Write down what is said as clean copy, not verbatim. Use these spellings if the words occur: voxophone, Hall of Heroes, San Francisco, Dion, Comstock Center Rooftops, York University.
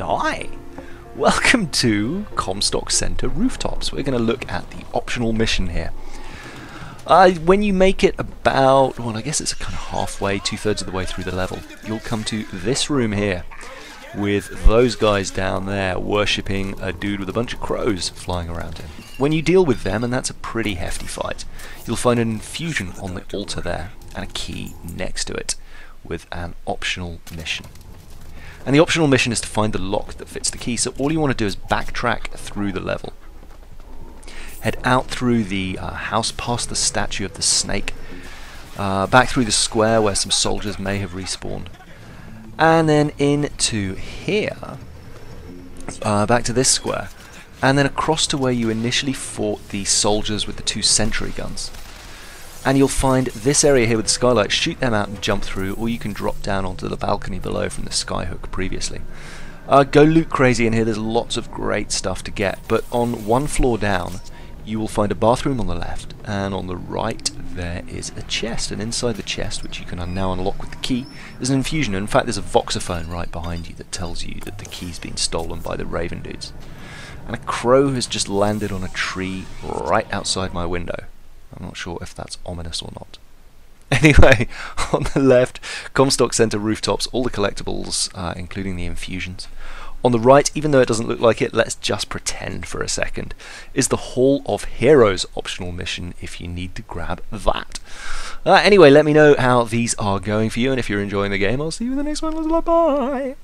Hi, welcome to Comstock Center Rooftops. We're going to look at the optional mission here. When you make it about, well, I guess it's kind of halfway, two-thirds of the way through the level, you'll come to this room here with those guys down there worshipping a dude with a bunch of crows flying around him. When you deal with them, and that's a pretty hefty fight, you'll find an infusion on the altar there and a key next to it with an optional mission. And the optional mission is to find the lock that fits the key, so all you want to do is backtrack through the level. Head out through the house, past the statue of the snake, back through the square where some soldiers may have respawned, and then into here, back to this square, and then across to where you initially fought the soldiers with the two sentry guns. And you'll find this area here with the skylight. Shoot them out and jump through, or you can drop down onto the balcony below from the skyhook previously. Go loot crazy in here, there's lots of great stuff to get, but on one floor down you will find a bathroom on the left, and on the right there is a chest, and inside the chest, which you can now unlock with the key, is an infusion. In fact, there's a voxophone right behind you that tells you that the key's been stolen by the Raven dudes. And a crow has just landed on a tree right outside my window. I'm not sure if that's ominous or not. Anyway, on the left, Comstock Center Rooftops, all the collectibles, including the infusions. On the right, even though it doesn't look like it, let's just pretend for a second, is the Hall of Heroes optional mission if you need to grab that. Anyway, let me know how these are going for you, and if you're enjoying the game, I'll see you in the next one. Bye!